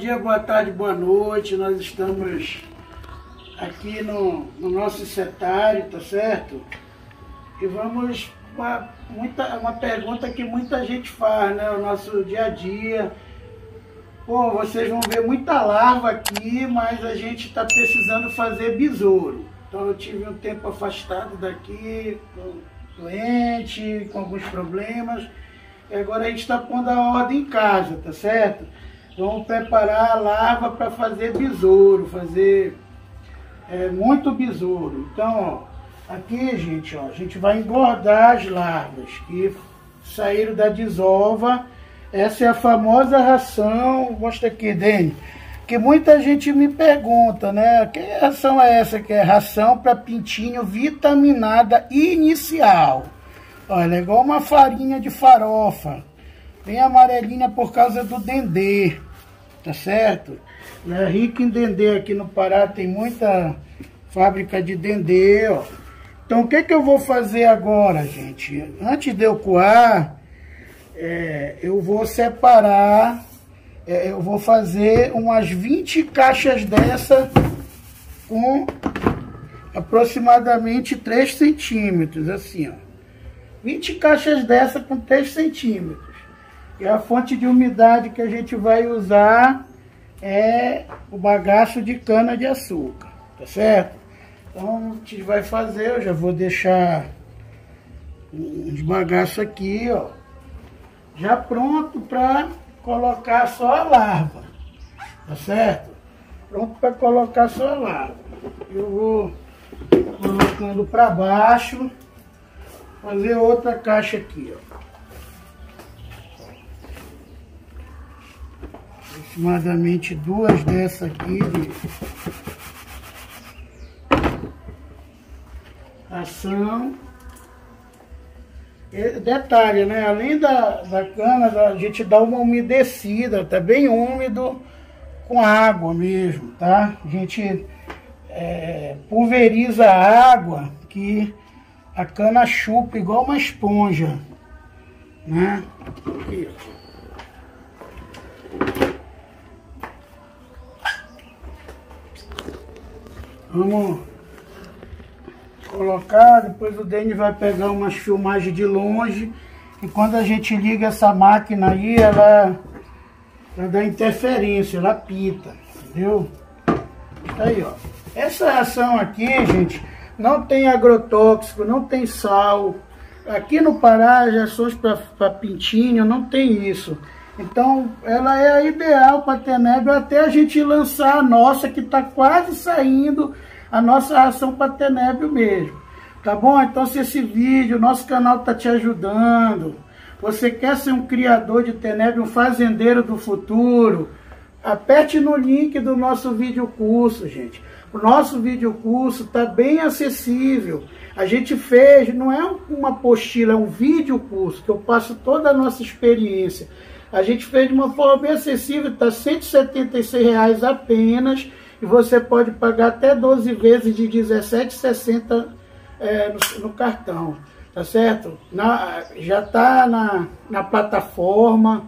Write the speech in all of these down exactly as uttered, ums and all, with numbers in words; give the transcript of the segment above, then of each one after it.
dia, boa tarde, boa noite. Nós estamos aqui no, no nosso setário, tá certo? E vamos para muita, uma pergunta que muita gente faz, né? O nosso dia a dia. Pô, vocês vão ver muita larva aqui, mas a gente está precisando fazer besouro. Então eu tive um tempo afastado daqui, doente, com alguns problemas. E agora a gente está pondo a ordem em casa, tá certo? Vamos preparar a larva para fazer besouro, fazer é, muito besouro. Então, ó, aqui, gente, ó, a gente vai engordar as larvas que saíram da desova. Essa é a famosa ração, mostra aqui, Denis, que muita gente me pergunta, né? Que ração é essa que é ração para pintinho vitaminada inicial? Olha, é igual uma farinha de farofa, bem amarelinha por causa do dendê, tá certo? É rico em dendê, aqui no Pará tem muita fábrica de dendê, ó. Então o que que eu vou fazer agora, gente? Antes de eu coar, é, eu vou separar, é, eu vou fazer umas vinte caixas dessa com aproximadamente três centímetros, assim, ó. vinte caixas dessa com três centímetros. E a fonte de umidade que a gente vai usar é o bagaço de cana-de-açúcar, tá certo? Então a gente vai fazer, eu já vou deixar uns bagaços aqui, ó, já pronto para colocar só a larva, tá certo? Pronto para colocar só a larva. Eu vou colocando para baixo. Fazer outra caixa aqui, ó. Aproximadamente duas dessa aqui de ração. Detalhe, né? Além da, da cana, a gente dá uma umedecida, tá bem úmido, com água mesmo, tá? A gente é, pulveriza a água que a cana chupa igual uma esponja, né? Aqui, vamos colocar, depois o Denis vai pegar umas filmagens de longe, e quando a gente liga essa máquina aí, ela, ela dá interferência, ela pita, entendeu? Aí, ó. Essa ração aqui, gente, não tem agrotóxico, não tem sal. Aqui no Pará, as rações para pintinho não tem isso. Então, ela é a ideal para tenébrio até a gente lançar a nossa, que está quase saindo, a nossa ração para tenébrio mesmo. Tá bom? Então, se esse vídeo, nosso canal está te ajudando, você quer ser um criador de tenébrio, um fazendeiro do futuro, aperte no link do nosso videocurso, gente. O nosso videocurso está bem acessível. A gente fez, não é uma apostila, é um videocurso, que eu passo toda a nossa experiência. A gente fez de uma forma bem acessível, está cento e setenta e seis reais apenas, e você pode pagar até doze vezes de dezessete reais e sessenta centavos é, no, no cartão, tá certo? Na, já está na, na plataforma,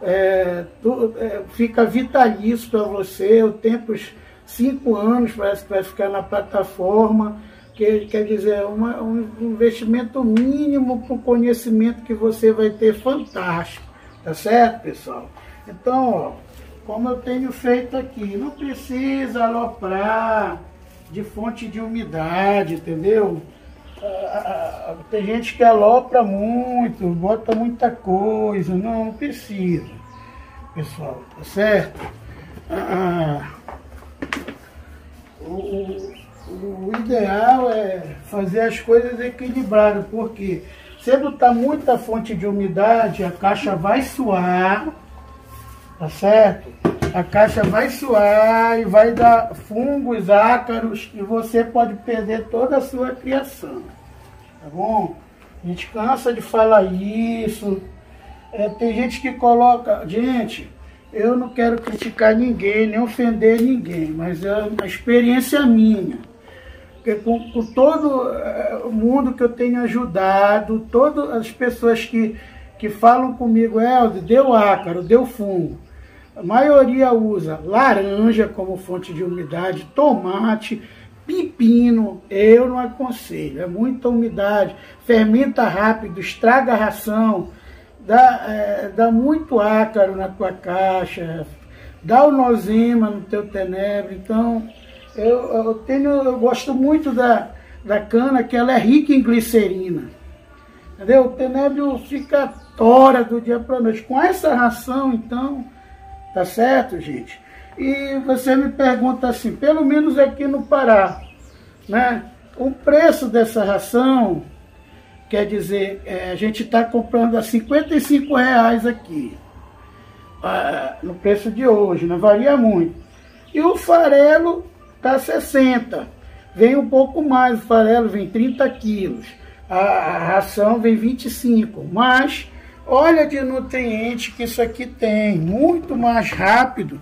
é, tu, é, fica vitalício para você, o tempo... Cinco anos parece que vai ficar na plataforma, que quer dizer, uma, um investimento mínimo para o conhecimento que você vai ter fantástico, tá certo, pessoal? Então, ó, como eu tenho feito aqui, não precisa aloprar de fonte de umidade, entendeu? Ah, tem gente que alopra muito, bota muita coisa, não, não precisa, pessoal, tá certo? Ah, O, o, o ideal é fazer as coisas equilibradas, porque se botar muita fonte de umidade, a caixa vai suar, tá certo? A caixa vai suar e vai dar fungos, ácaros, e você pode perder toda a sua criação, tá bom? A gente cansa de falar isso, é, tem gente que coloca... Gente... Eu não quero criticar ninguém, nem ofender ninguém, mas é uma experiência minha. Porque com, com todo mundo que eu tenho ajudado, todas as pessoas que, que falam comigo, Helder, deu ácaro, deu fungo. a maioria usa laranja como fonte de umidade, tomate, pepino. Eu não aconselho, é muita umidade, fermenta rápido, estraga a ração, dá, é, dá muito ácaro na tua caixa, dá o nosema no teu tenebro. Então eu, eu, tenho, eu gosto muito da, da cana, que ela é rica em glicerina, entendeu? O tenebro fica tora do dia para a noite com essa ração, então tá certo, gente? E você me pergunta assim, pelo menos aqui no Pará, né? O preço dessa ração, quer dizer, é, a gente está comprando a cinquenta e cinco reais aqui, a, no preço de hoje, não varia muito. E o farelo está sessenta, vem um pouco mais, o farelo vem trinta quilos, a, a ração vem vinte e cinco, mas olha de nutriente que isso aqui tem, muito mais rápido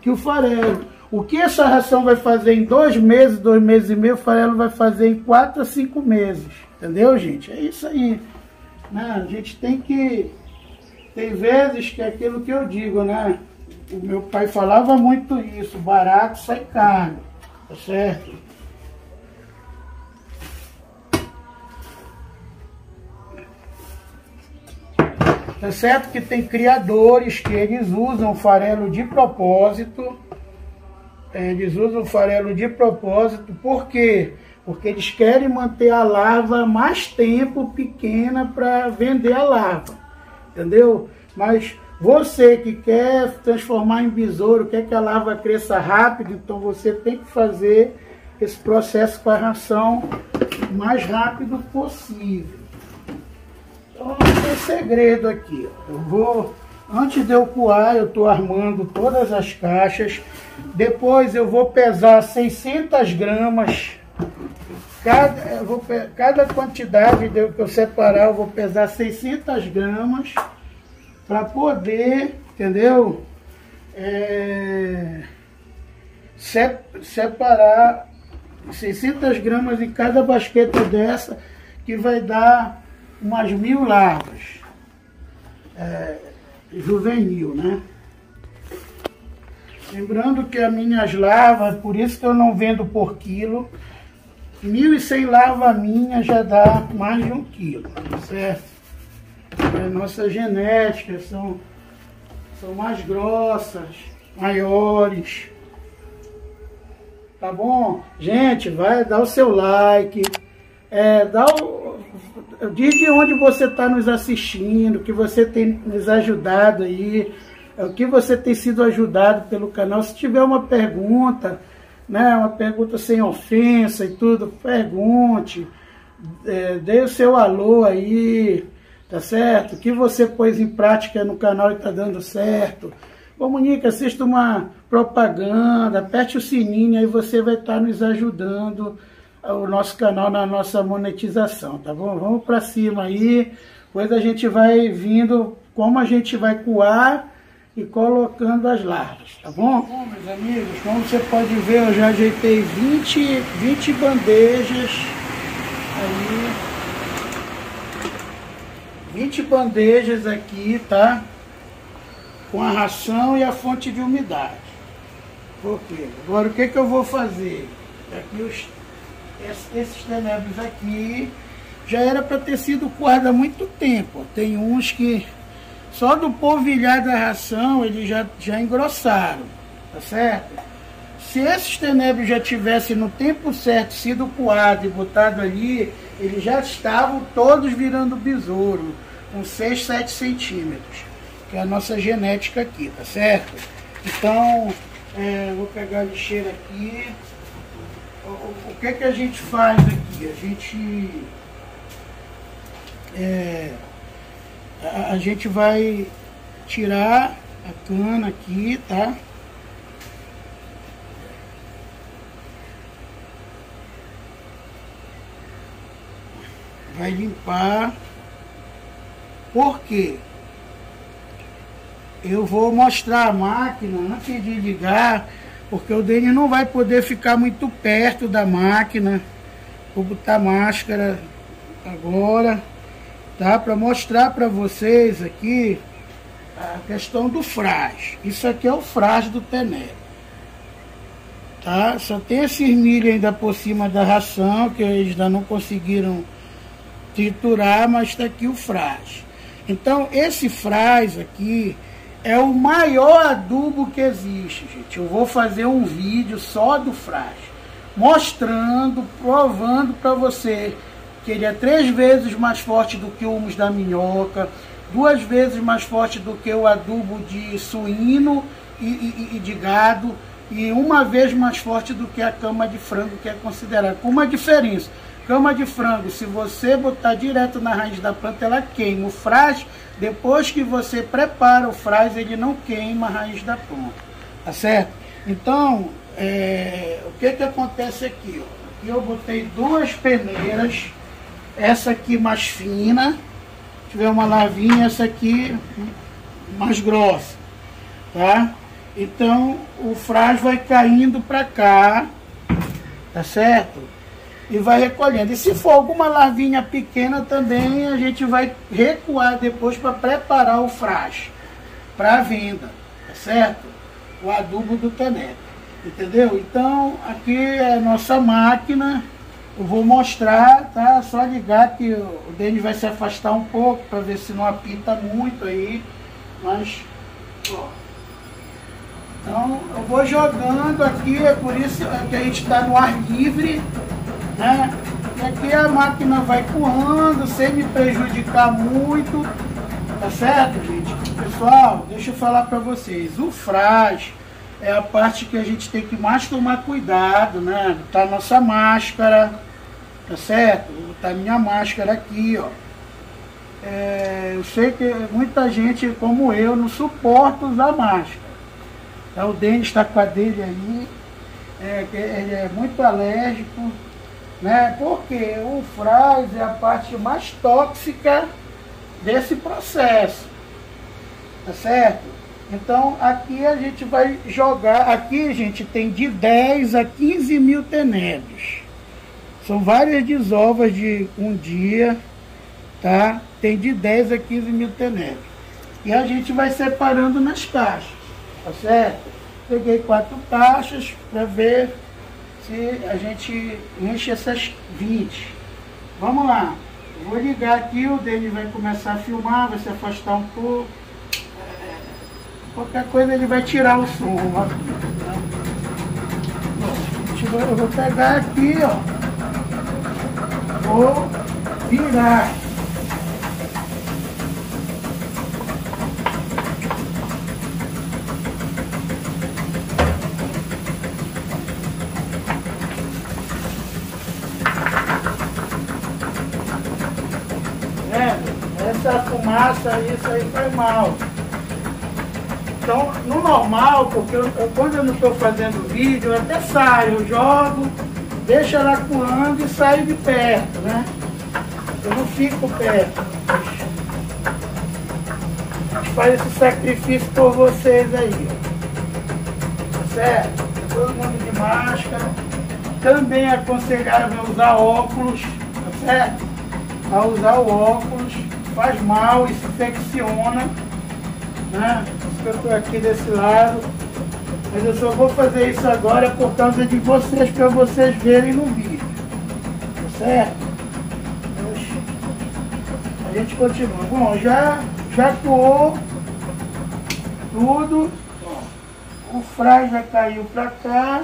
que o farelo. O que essa ração vai fazer em dois meses, dois meses e meio, o farelo vai fazer em quatro a cinco meses. Entendeu, gente? É isso aí. Né? A gente tem que... Tem vezes que é aquilo que eu digo, né? O meu pai falava muito isso, barato sai caro, tá certo? É certo que tem criadores que eles usam farelo de propósito, eles usam farelo de propósito, por quê? Porque eles querem manter a larva mais tempo pequena para vender a larva, entendeu? Mas você que quer transformar em besouro, quer que a larva cresça rápido, então você tem que fazer esse processo com a ração o mais rápido possível. Então, não tem segredo aqui. Eu vou, antes de eu coar, eu estou armando todas as caixas. Depois eu vou pesar seiscentas gramas. Cada, eu vou, cada quantidade de eu, que eu separar, eu vou pesar seiscentas gramas para poder, entendeu? É, se, separar seiscentas gramas em cada basqueta dessa, que vai dar umas mil larvas, é, juvenil, né? Lembrando que as minhas larvas, por isso que eu não vendo por quilo, mil e cem larvas minhas já dá mais de um quilo, certo? É, nossas genéticas são, são mais grossas, maiores, tá bom? Gente, vai dar o seu like, é, dá o... Diz de onde você está nos assistindo, que você tem nos ajudado aí, que você tem sido ajudado pelo canal. Se tiver uma pergunta, né, uma pergunta sem ofensa e tudo, pergunte, é, dê o seu alô aí, tá certo? O que você pôs em prática no canal e tá dando certo. Comunica, assista uma propaganda, aperte o sininho, aí você vai estar tá nos ajudando o nosso canal na nossa monetização, tá bom? Vamos para cima aí, depois a gente vai vindo como a gente vai coar e colocando as larvas, tá bom? Bom, meus amigos, como você pode ver, eu já ajeitei vinte, vinte bandejas aí, vinte bandejas aqui, tá? Com a ração e a fonte de umidade. Ok, agora o que que eu vou fazer? Aqui os Esses tenebros aqui já era para ter sido coado há muito tempo. Tem uns que só do polvilhar da ração eles já, já engrossaram, tá certo? Se esses tenebros já tivessem no tempo certo sido coado e botado ali, eles já estavam todos virando besouro, com seis, sete centímetros, que é a nossa genética aqui, tá certo? Então, é, vou pegar a lixeira aqui. O que que a gente faz aqui? A gente, é, a, a gente vai tirar a cana aqui, tá? Vai limpar. Por quê? Eu vou mostrar a máquina antes de ligar, porque o Denis não vai poder ficar muito perto da máquina. Vou botar máscara agora, tá? Para mostrar para vocês aqui a questão do frágil. Isso aqui é o frágil do tenébrio. Tá? Só tem esses milho ainda por cima da ração, que eles ainda não conseguiram triturar, mas está aqui o frágil. Então, esse frágil aqui é o maior adubo que existe, gente. Eu vou fazer um vídeo só do frágil, mostrando, provando para você que ele é três vezes mais forte do que o humus da minhoca, duas vezes mais forte do que o adubo de suíno e, e, e de gado, e uma vez mais forte do que a cama de frango, que é considerada. Com uma diferença: cama de frango, se você botar direto na raiz da planta, ela queima. O frágil, depois que você prepara o frágil, ele não queima a raiz da planta, tá certo? Então, é, o que que acontece aqui, ó? Aqui eu botei duas peneiras, essa aqui mais fina, tiver uma larvinha, essa aqui mais grossa, tá? Então o frágil vai caindo para cá, tá certo? E vai recolhendo. E se for alguma larvinha pequena também, a gente vai recuar depois para preparar o frágil para venda, tá certo? O adubo do tenébrio, entendeu? Então aqui é a nossa máquina. Eu vou mostrar, tá? Só ligar que o Denis vai se afastar um pouco para ver se não apita muito aí. Mas, ó. Então, eu vou jogando aqui, é por isso que a gente está no ar livre, né? E aqui a máquina vai currando, sem me prejudicar muito, tá certo, gente? Pessoal, deixa eu falar para vocês, o frágil é a parte que a gente tem que mais tomar cuidado, né? Botar nossa máscara, tá certo? Vou botar minha máscara aqui, ó. É, eu sei que muita gente, como eu, não suporta usar máscara. Então, o Denis está com a dele aí, é, ele é muito alérgico, né? Porque o frágil é a parte mais tóxica desse processo, tá certo? Então aqui a gente vai jogar, aqui gente tem de dez a quinze mil tenébrios, são várias desovas de um dia, tá? Tem de dez a quinze mil tenébrios, e a gente vai separando nas caixas. Tá certo? Peguei quatro caixas para ver se a gente enche essas vinte. Vamos lá. Eu vou ligar aqui, o Denis vai começar a filmar, vai se afastar um pouco. Qualquer coisa ele vai tirar o som. Ó. Eu vou pegar aqui, ó. Vou virar. Essa fumaça, isso aí foi mal. Então, no normal, porque eu, eu, quando eu não estou fazendo vídeo, eu até saio, eu jogo, deixo ela coando e saio de perto, né? Eu não fico perto. Mas faz esse sacrifício por vocês aí, ó. Tá certo? Todo mundo de máscara. Também é aconselhável a usar óculos, tá certo? A usar o óculos, faz mal e se infecciona, né? Eu estou aqui desse lado, mas eu só vou fazer isso agora por causa de vocês, para vocês verem no vídeo, tá certo? A gente continua. Bom, já, já coou tudo, ó, o frágil já caiu para cá,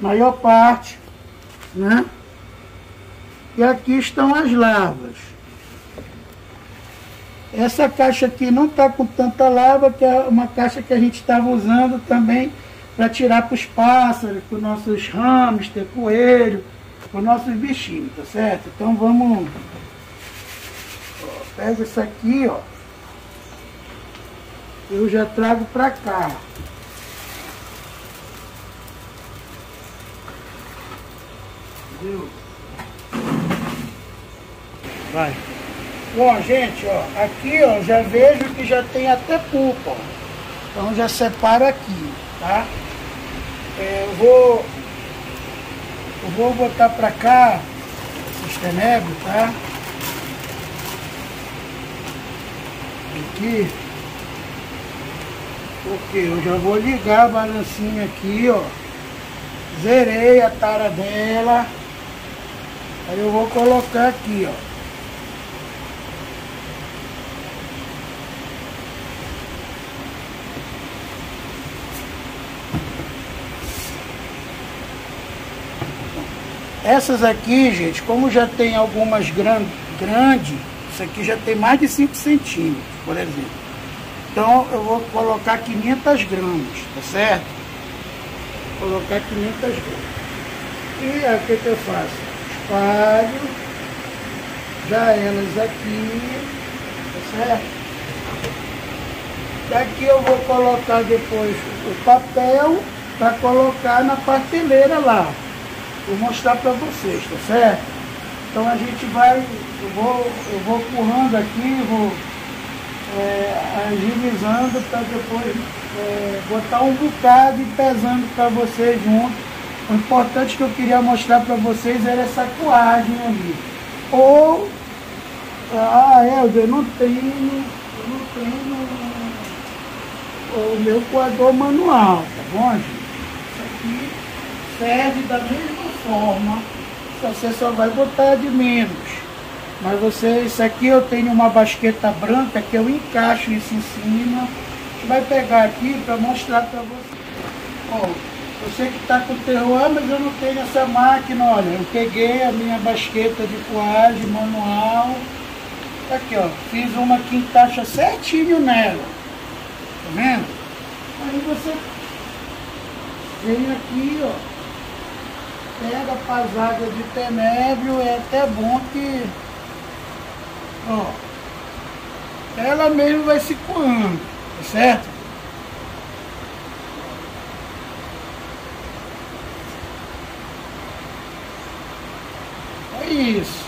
maior parte, né? E aqui estão as larvas. Essa caixa aqui não está com tanta larva, que é uma caixa que a gente estava usando também para tirar para os pássaros, para os nossos hamster, coelho, para os nossos bichinhos, tá certo? Então vamos... Ó, pega isso aqui, ó. Eu já trago para cá. Entendeu? Vai. Bom, gente, ó, aqui ó, já vejo que já tem até pulpa, ó. Então já separo aqui, tá? É, eu vou eu vou botar pra cá esses tenébrios, tá? Aqui Porque eu já vou ligar a balancinha aqui, ó. Zerei a tara dela. Aí eu vou colocar aqui, ó. Essas aqui, gente, como já tem algumas grandes, grande, isso aqui já tem mais de cinco centímetros, por exemplo. Então eu vou colocar quinhentos gramas, tá certo? Vou colocar quinhentos gramas. E aí o que, que eu faço? Espalho já elas aqui, tá certo? Daqui eu vou colocar depois o papel para colocar na prateleira lá. Vou mostrar para vocês, tá certo? Então a gente vai, eu vou, eu vou empurrando aqui, vou é, agilizando para depois é, botar um bocado e pesando para vocês junto. O importante que eu queria mostrar para vocês era essa coagem ali. Ou, ah, Helder, eu não tenho, eu não tenho o meu coador manual, tá bom, gente? Isso aqui serve da mesma forma, você só vai botar de menos, mas você, isso aqui eu tenho uma basqueta branca que eu encaixo isso em cima. A gente vai pegar aqui para mostrar para você. Ó, você que está com terror, ah, mas eu não tenho essa máquina. Olha, eu peguei a minha basqueta de coagem manual, aqui ó, fiz uma que encaixa certinho nela, tá vendo? Aí você vem aqui, ó, pega a pasada de tenébrio. É até bom que, ó, ela mesmo vai se coando, tá certo? É isso,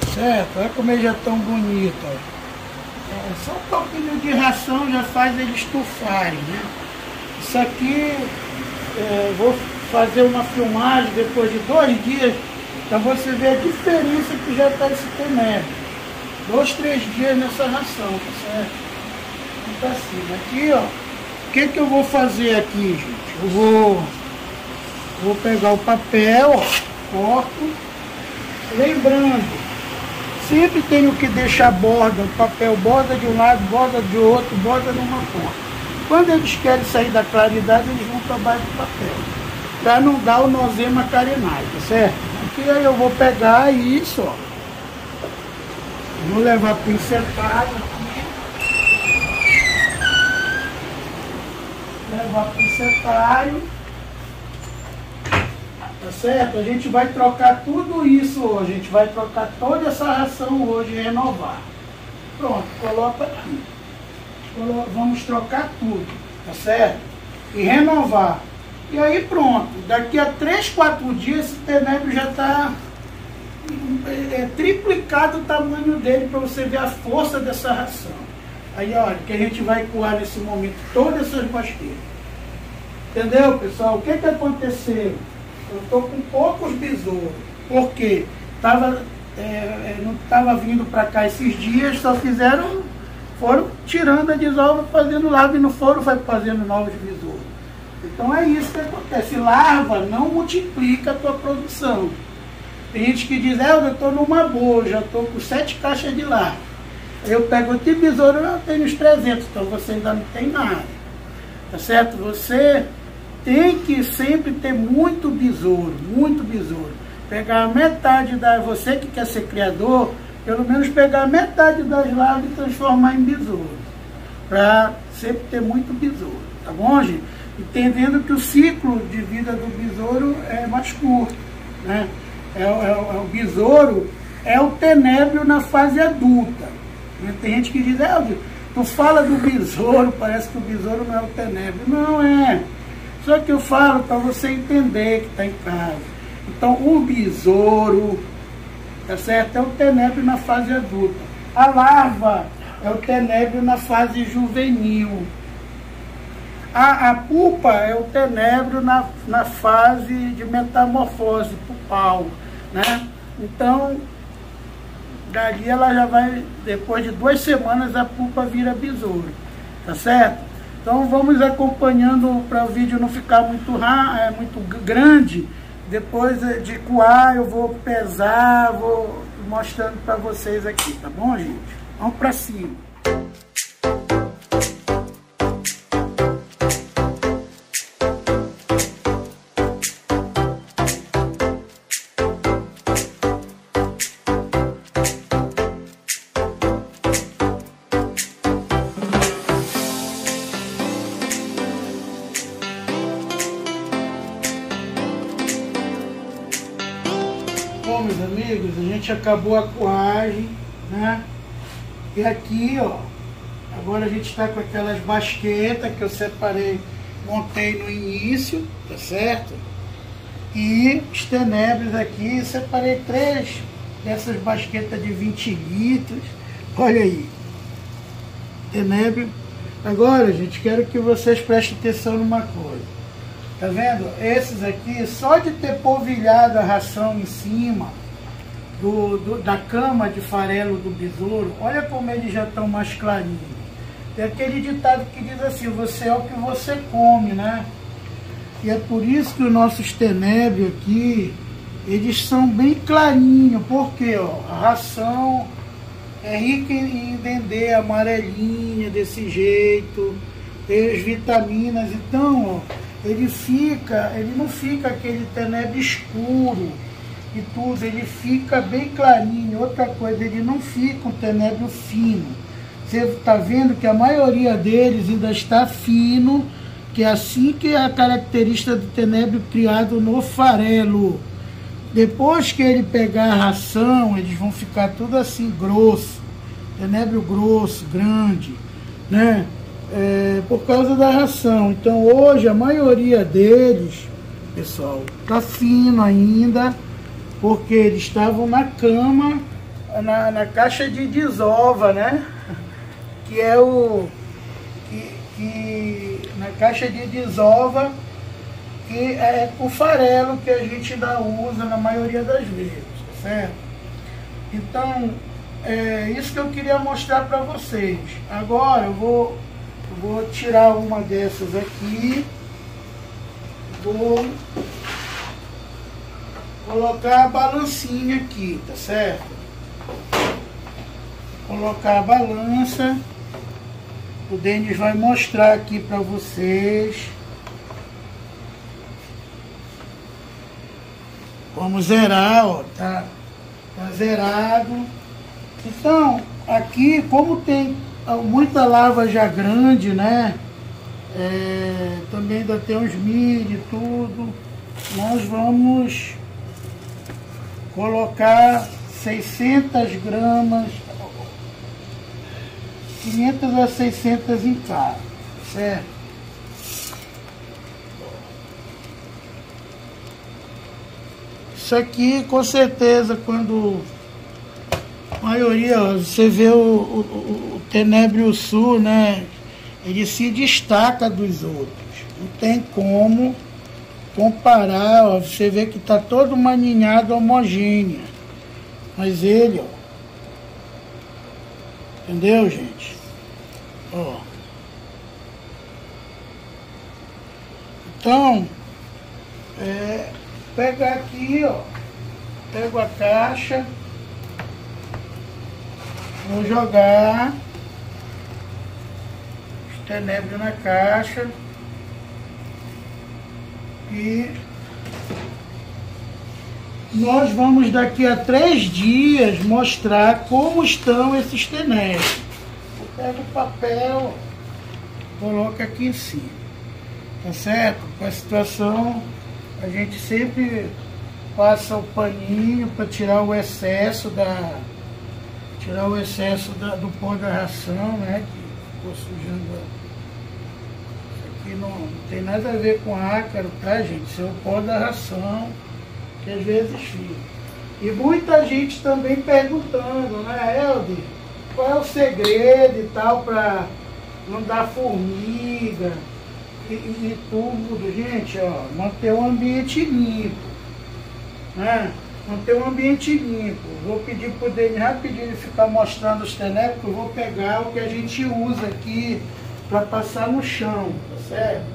tá certo? Olha como eles já estão bonitos, é, só um pouquinho de ração já faz eles estufarem, né? Isso aqui, é, vou fazer uma filmagem depois de dois dias para você ver a diferença que já está esse tenébrio. Dois, três dias nessa ração, tá certo? Então assim, aqui ó, o que que eu vou fazer aqui, gente? Eu vou, vou pegar o papel, ó, corto. Lembrando, sempre tenho que deixar borda, o papel borda de um lado, borda de outro, borda numa ponta. Quando eles querem sair da claridade, eles vão para baixo do papel, para não dar o nozema carenai, tá certo? Aqui aí eu vou pegar isso, ó. Vou levar a pincetada aqui. Levar pincetário. Tá certo? A gente vai trocar tudo isso hoje. A gente vai trocar toda essa ração hoje e renovar. Pronto, coloca aqui. Vamos trocar tudo, tá certo? E renovar. E aí pronto, daqui a três, quatro dias esse tenébrio já está é, triplicado o tamanho dele, para você ver a força dessa ração. Aí olha, que a gente vai coar nesse momento todas essas basquetas. Entendeu, pessoal? O que que aconteceu? Eu estou com poucos besouros, porque tava, é, não estava vindo para cá esses dias, só fizeram, foram tirando a desova, fazendo larva, e não foram fazendo novos besouros. Então é isso que acontece, larva não multiplica a tua produção. Tem gente que diz, é, eu estou numa boa, já estou com sete caixas de larva. Eu pego o tipo de besouro, eu tenho os trezentos, então você ainda não tem nada. Tá certo? Você tem que sempre ter muito besouro, muito besouro. Pegar a metade da, você que quer ser criador, pelo menos pegar a metade das larvas e transformar em besouro. Para sempre ter muito besouro, tá bom, gente? Entendendo que o ciclo de vida do besouro é mais curto, né? É, é, é, o besouro é o tenébrio na fase adulta. Né? Tem gente que diz, é, tu fala do besouro, parece que o besouro não é o tenébrio. Não é. Só que eu falo para você entender que está em casa. Então o besouro, tá certo? É o tenébrio na fase adulta. A larva é o tenébrio na fase juvenil. A, a pulpa é o tenébrio na, na fase de metamorfose pulpal, né? Então, dali ela já vai, depois de duas semanas, a pulpa vira besouro. tá certo? Então vamos acompanhando para o vídeo não ficar muito, é, muito grande. Depois de coar eu vou pesar, vou mostrando para vocês aqui, tá bom, gente? Vamos para cima. Bom, meus amigos, a gente acabou a coagem, né? E aqui, ó, agora a gente está com aquelas basquetas que eu separei, montei no início, tá certo? E os tenébrios aqui, separei três dessas basquetas de vinte litros, olha aí, tenébrio. Agora, gente, quero que vocês prestem atenção numa coisa. Tá vendo? Esses aqui, só de ter polvilhado a ração em cima do, do, da cama de farelo do besouro, olha como eles já estão mais clarinhos. Tem aquele ditado que diz assim, você é o que você come, né? E é por isso que os nossos tenébrios aqui, eles são bem clarinhos, porque ó, a ração é rica em dendê, amarelinha, desse jeito, tem as vitaminas, então, ó, ele fica, ele não fica aquele tenebro escuro e tudo, ele fica bem clarinho. Outra coisa, ele não fica um tenebro fino. Você está vendo que a maioria deles ainda está fino, que é assim que é a característica do tenebro criado no farelo. Depois que ele pegar a ração, eles vão ficar tudo assim, grosso. Tenebro grosso, grande, né? É, por causa da ração. Então hoje a maioria deles, pessoal, tá fino ainda, porque eles estavam na cama, na, na caixa de desova, né? Que é o que, que na caixa de desova, que é o farelo que a gente ainda usa na maioria das vezes, certo? Então é isso que eu queria mostrar para vocês. Agora eu vou Vou tirar uma dessas aqui, vou colocar a balancinha aqui, tá certo? Vou colocar a balança, o Denis vai mostrar aqui pra vocês como zerar, ó, tá, tá zerado. Então, aqui como tem muita larva já grande, né? É, também ainda tem uns milho e tudo. Nós vamos colocar seiscentas gramas, quinhentas a seiscentas em cada, certo? Isso aqui, com certeza, quando a maioria, ó, você vê o, o, o tenébrio sul, né? Ele se destaca dos outros. Não tem como comparar, ó. Você vê que tá toda uma ninhada homogênea. Mas ele, ó. Entendeu, gente? Ó. Então, é, pega aqui, ó. Pego a caixa. Vou jogar tenebro na caixa e nós vamos daqui a três dias mostrar como estão esses tenebros. Eu pego o papel, coloco aqui em cima, tá certo? Com a situação a gente sempre passa o paninho para tirar o excesso da tirar o excesso da, do pó da ração, né? Ficou sujando. Isso aqui não, não tem nada a ver com ácaro, tá, gente? Isso é o pó da ração que às vezes fica. E muita gente também perguntando, né, Helder, qual é o segredo e tal para não dar formiga e, e tudo. Gente, ó, manter o ambiente limpo, né? Manter um ambiente limpo. Vou pedir para o Denis rapidinho ficar mostrando os tenebros, eu vou pegar o que a gente usa aqui para passar no chão, tá certo?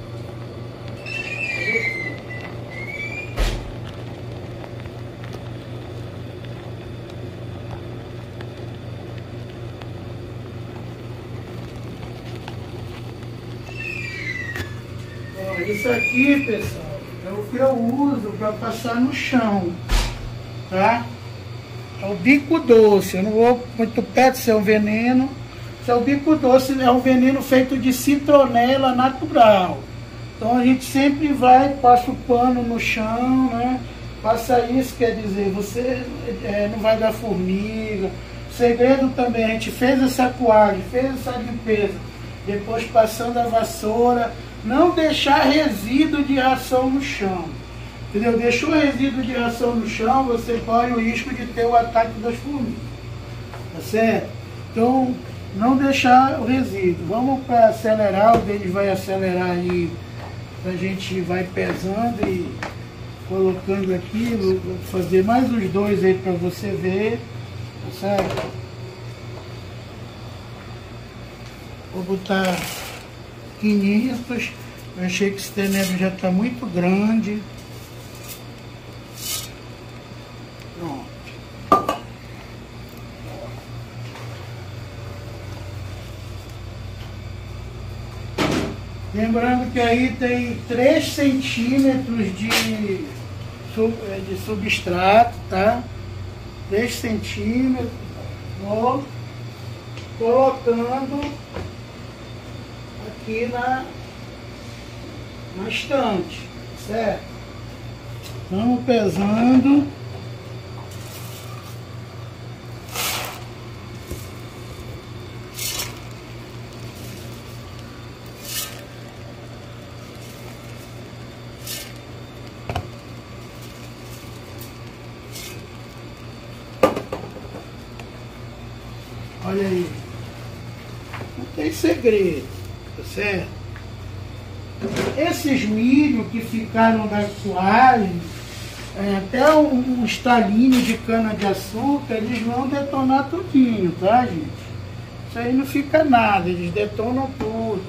Ó, isso aqui, pessoal, é o que eu uso para passar no chão, tá? É o bico doce, eu não vou muito perto, se é um veneno. Se é o bico doce, é um veneno feito de citronela natural. Então a gente sempre vai, passa o pano no chão, né? Passa isso, quer dizer, você é, não vai dar formiga. O segredo também, a gente fez essa coagem, fez essa limpeza, depois passando a vassoura, não deixar resíduo de ração no chão. Entendeu? Deixou resíduo de ração no chão, você corre o risco de ter o ataque das formigas. Tá certo? Então, não deixar o resíduo. Vamos para acelerar, o Denis vai acelerar aí, a gente vai pesando e colocando aqui. Vou fazer mais uns dois aí para você ver. Tá certo? Vou botar quinhentos. Eu achei que esse tenebro já está muito grande. Lembrando que aí tem três centímetros de, de substrato, tá? três centímetros, ó, colocando aqui na, na estante, certo? Vamos pesando. Olha aí, não tem segredo, tá certo? Esses milho que ficaram na coagem, é, até um, um estalinho de cana-de-açúcar, eles vão detonar tudinho, tá, gente? Isso aí não fica nada, eles detonam tudo.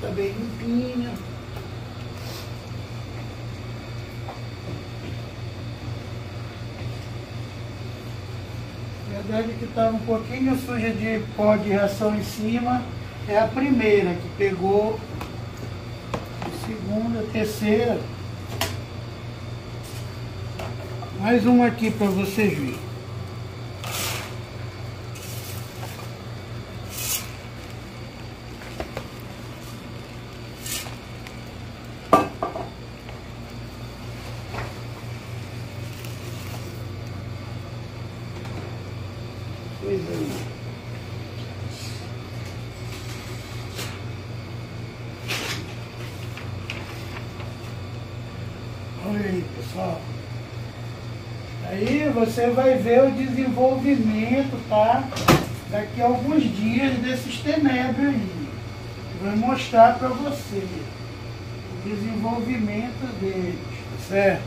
Tá bem limpinho. A verdade que está um pouquinho suja de pó de ração em cima, é a primeira que pegou, a segunda, a terceira. Mais uma aqui para vocês verem. Olha aí, pessoal. Aí você vai ver o desenvolvimento, tá? Daqui a alguns dias desses tenébrios aí. Vai mostrar pra você o desenvolvimento deles, tá certo?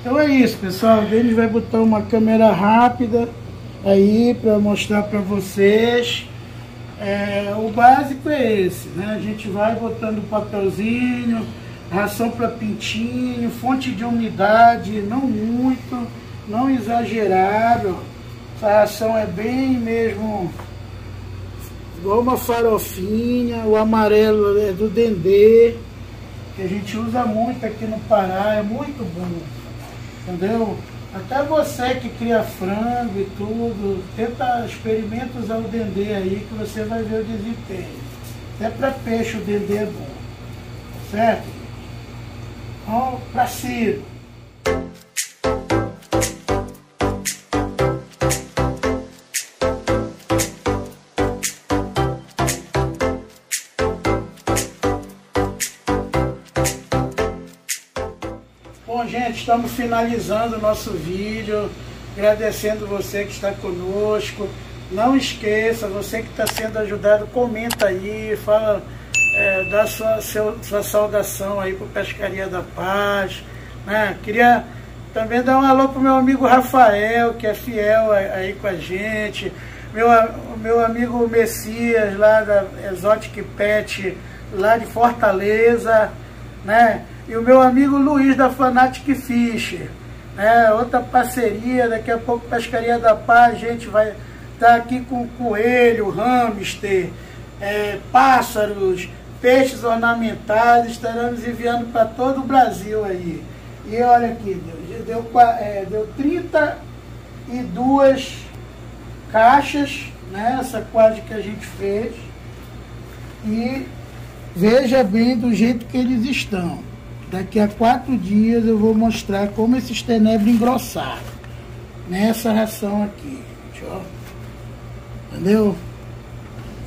Então é isso, pessoal. O Denis vai botar uma câmera rápida aí para mostrar para vocês. É, o básico é esse, né? A gente vai botando papelzinho, ração para pintinho, fonte de umidade, não muito, não exagerado. Essa ração é bem mesmo igual uma farofinha. O amarelo é do dendê, que a gente usa muito aqui no Pará, é muito bom, entendeu? Até você que cria frango e tudo, tenta, experimenta usar o dendê aí que você vai ver o desempenho. Até para peixe o dendê é bom, certo? Então, para si. Gente, estamos finalizando o nosso vídeo, agradecendo você que está conosco. Não esqueça, você que está sendo ajudado, comenta aí, fala, é, dá sua, seu, sua saudação aí para o Pescaria da Paz, né? Queria também dar um alô para o meu amigo Rafael, que é fiel aí com a gente. meu, meu amigo Messias, lá da Exotic Pet, lá de Fortaleza, né? E o meu amigo Luiz, da Fanatic Fish, né? Outra parceria, daqui a pouco Pescaria da Paz, a gente vai estar tá aqui com coelho, hamster, é, pássaros, peixes ornamentados, estaremos enviando para todo o Brasil aí. E olha aqui, deu, deu, é, deu trinta e duas caixas, né? Essa quadra que a gente fez. E veja bem do jeito que eles estão. Daqui a quatro dias eu vou mostrar como esses tenébrios engrossaram nessa ração aqui. Ó. Entendeu?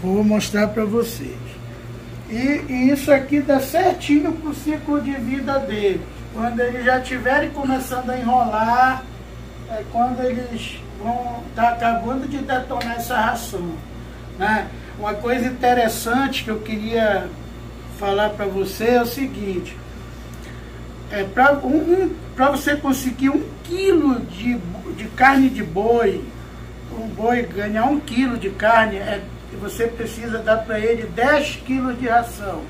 Vou mostrar para vocês. E, e isso aqui dá certinho pro ciclo de vida deles. Quando eles já estiverem começando a enrolar, é quando eles vão estar tá acabando de detonar essa ração, né? Uma coisa interessante que eu queria falar para você é o seguinte: é para um, para você conseguir um quilo de, de carne de boi, um boi ganhar um quilo de carne, é você precisa dar para ele dez quilos de ração.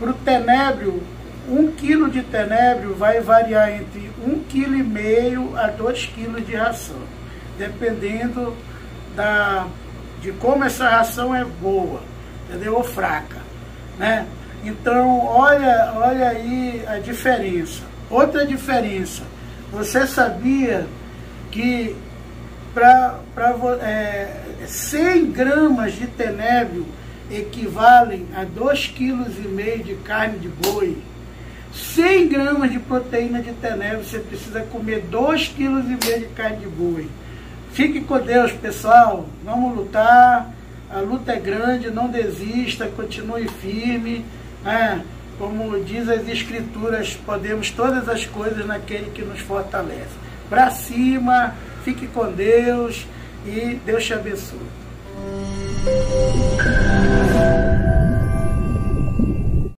Para o tenébrio, um quilo de tenébrio vai variar entre um vírgula cinco quilos a dois quilos de ração, dependendo da, de como essa ração é boa, entendeu? Ou fraca, né? Então, olha, olha aí a diferença. Outra diferença, você sabia que para é, cem gramas de tenébrio equivalem a dois vírgula cinco quilos de carne de boi? cem gramas de proteína de tenébrio, você precisa comer dois vírgula cinco quilos de carne de boi. Fique com Deus, pessoal. Vamos lutar. A luta é grande, não desista, continue firme, né? Como diz as escrituras, podemos todas as coisas naquele que nos fortalece. Para cima, fique com Deus e Deus te abençoe.